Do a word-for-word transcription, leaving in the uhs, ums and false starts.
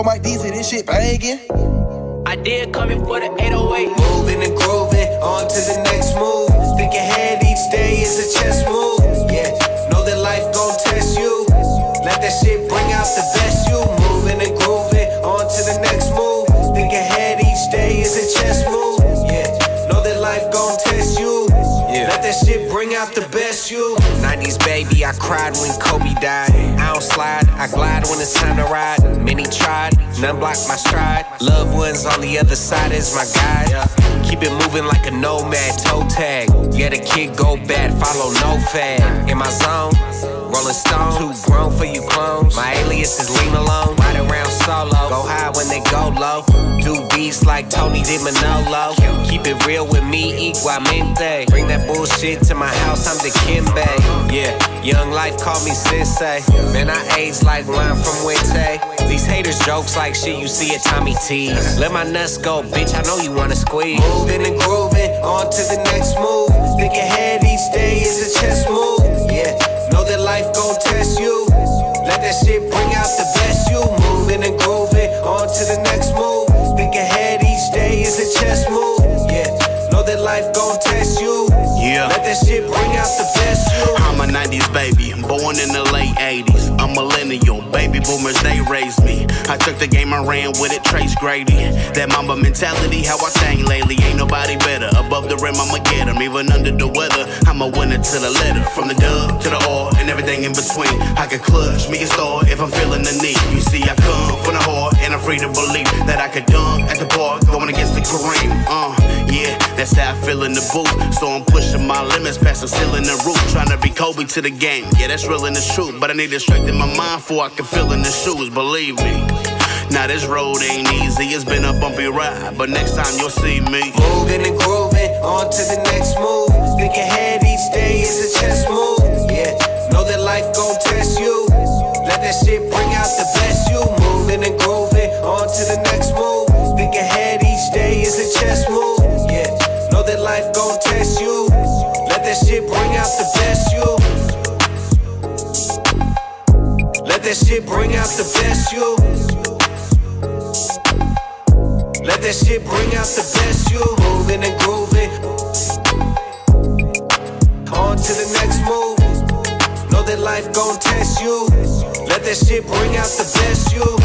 Yo, my Deezer, this shit banging. I did come in for the eight oh eight. Moving and grooving, on to the next move. Think ahead each day is a chess move. Yeah, know that life gon' test you. Let that shit bring out the best you. Moving and grooving, on to the next move. Think ahead each day is a chess move. Yeah, know that life gon' test you. Yeah. Let that shit bring out the best you. nineties baby, I cried when Kobe died. I don't slide, I glide when it's time to ride. Many tried, none blocked my stride. Loved ones on the other side is my guide. Keep it moving like a nomad, toe tag. Yeah, the kid go bad, follow no fad. In my zone, rolling stone. Too grown for you clones. My alias is lean alone. Ride around solo, go high when they go low. Do beats like Tony Di Manolo. Keep it real with me, igualmente. Bring that bullshit to my house, I'm Dikembe. Yeah, young life called me sensei. Man, I age like wine from winter. These haters jokes like shit you see at Tommy T. Let my nuts go, bitch, I know you wanna squeeze. Moving and grooving, on to the next move. Think ahead each day is a chess move. Yeah, know that life gon' test you. Let that shit bring out the best you. Moving and grooving, on to the next move. Think ahead each day is a chess move. Yeah, know that life gon' test you. Yeah. Let that shit bring out the best you. I'm a nineties baby, born in the late eighties. I'm millennial, baby boomers, they raised me. I took the game, I ran with it, Trace Grady. That Mamba mentality, how I sang lately. Ain't nobody better, above the rim, I'ma get 'em. Even under the weather, I'm a winner to the letter. From the dub to the R and everything in between. I can clutch me a star if I'm feeling the need. You see, I come from the heart, and I'm free to believe that I could dunk at the park, going against the Kareem. Uh, yeah, that's how I feel in the booth. So I'm pushing my limits past the ceiling and roof. Tryna be Kobe to the game. Yeah, that's real and it's true. But I need to strengthen my mind before I can fill in the shoes. Believe me. Now this road ain't easy. It's been a bumpy ride. But next time you'll see me. Moving and grooving. On to the next move. Think ahead each day is a chess move. Yeah. Know that life gon' test you. Let that shit bring out the best you. Moving and grooving. On to the next move. Think ahead each day is a chess move. Yeah. Know that life gon' test you. Let that shit bring out the best you. Let that shit bring out the best you. Let that shit bring out the best you. Moving and grooving. On to the next move. Know that life gon' test you. Let that shit bring out the best you.